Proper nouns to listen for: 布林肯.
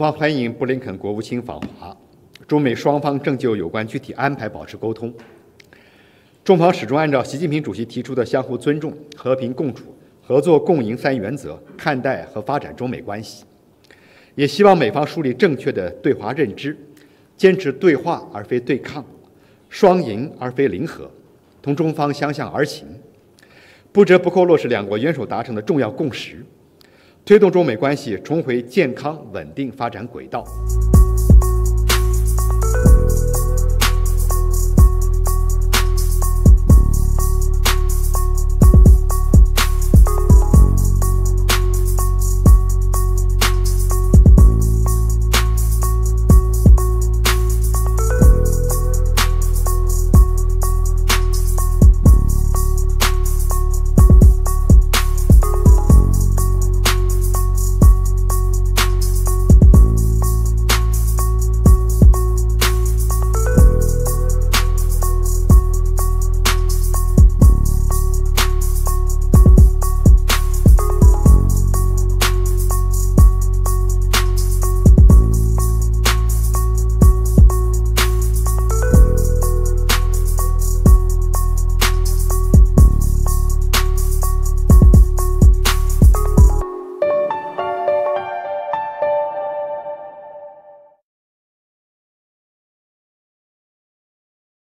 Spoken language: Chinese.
方欢迎布林肯国务卿访华，中美双方正就有关具体安排保持沟通。中方始终按照习近平主席提出的相互尊重、和平共处、合作共赢三原则看待和发展中美关系，也希望美方树立正确的对华认知，坚持对话而非对抗，双赢而非零和，同中方相向而行，不折不扣落实两国元首达成的重要共识，推动中美关系重回健康稳定发展轨道。